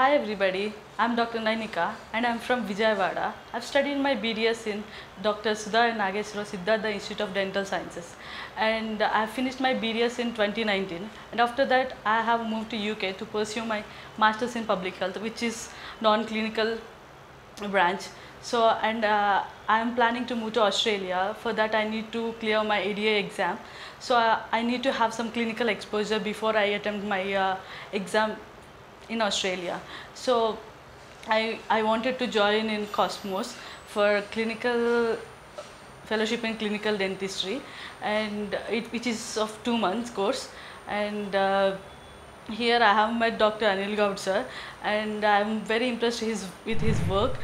Hi everybody, I'm Dr. Nainika and I'm from Vijayawada. I've studied my BDS in Dr. Sudha Nagesh Siddhartha Institute of Dental Sciences, and I finished my BDS in 2019, and after that I have moved to UK to pursue my Masters in Public Health, which is non-clinical branch. So I'm planning to move to Australia. For that I need to clear my ADA exam. So I need to have some clinical exposure before I attempt my exam in Australia. So I wanted to join in Cosmos for clinical fellowship in clinical dentistry, and which is of 2 months course. And here I have met Dr. Anil Goudsha, and I'm very impressed with his work.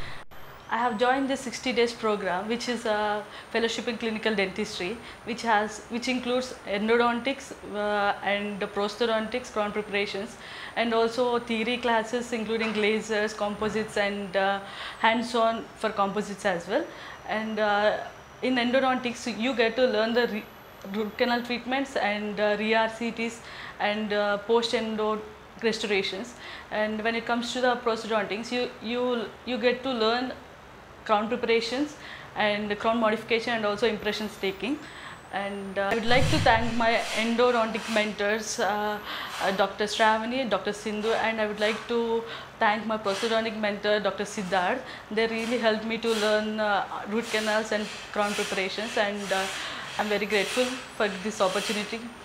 I have joined the 60 days program, which is a fellowship in clinical dentistry, which includes endodontics and prosthodontics, crown preparations, and also theory classes including lasers, composites, and hands-on for composites as well. And in endodontics, you get to learn the root canal treatments and RCTs and post-endo restorations. And when it comes to the prosthodontics, you get to learn crown preparations and crown modification and also impressions taking. And I would like to thank my endodontic mentors, Dr. Sravani and Dr. Sindhu, and I would like to thank my prosthodontic mentor, Dr. Siddharth. They really helped me to learn root canals and crown preparations, and I'm very grateful for this opportunity.